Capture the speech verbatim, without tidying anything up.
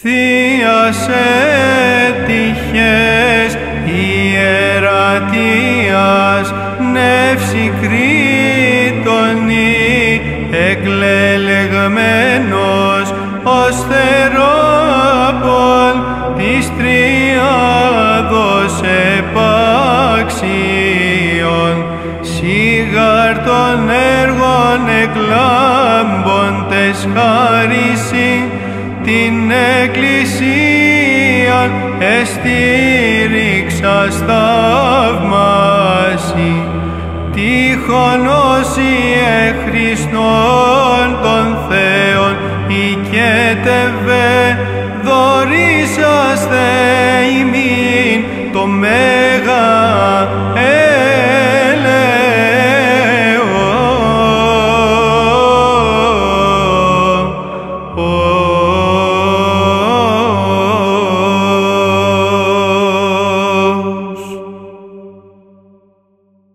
Θεία σε τυχές ιερατείας νεύση Κρήτονη εκλελεγμένος ως Θεράπων της Τριάδος επάξιον σίγαρ των έργων εκλάμποντες χάρισιν την Εκκλησία εστήριξας θαυμάσι, τύχον όσοι ε Χριστόν των Θεών οικέτευε δωρήσαστε ημίν το μέλλον.